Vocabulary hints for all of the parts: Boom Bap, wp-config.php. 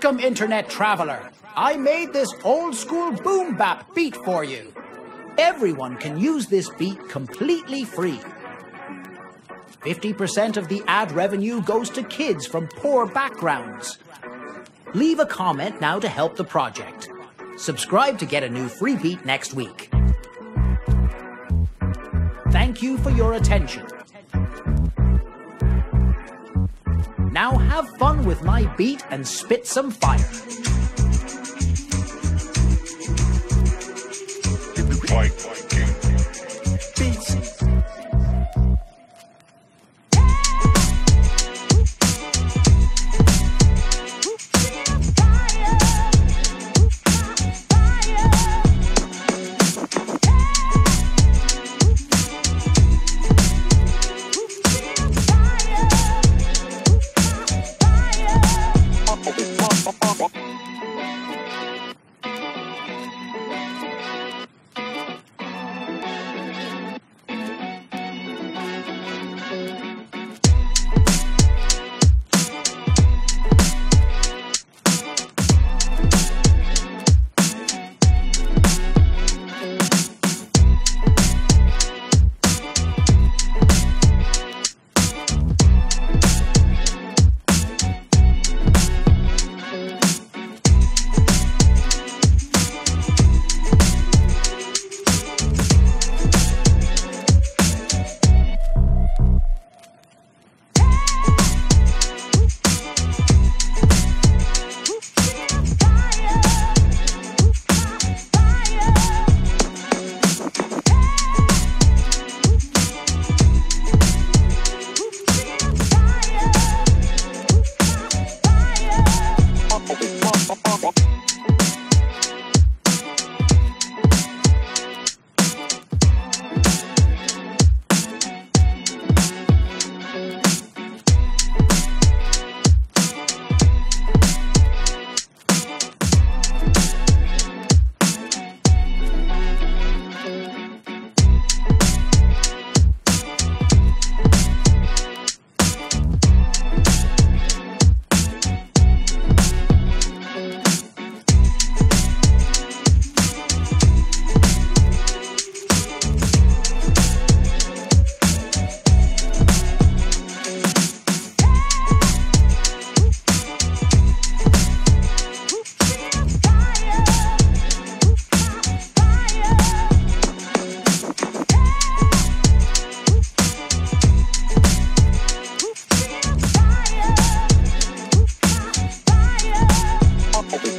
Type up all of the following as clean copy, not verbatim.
Welcome, Internet Traveler. I made this old-school Boom Bap beat for you. Everyone can use this beat completely free. 50% of the ad revenue goes to kids from poor backgrounds. Leave a comment now to help the project. Subscribe to get a new free beat next week. Thank you for your attention. Now have fun with my beat and spit some fire. Beats.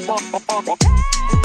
Bop, bop, bop, bop.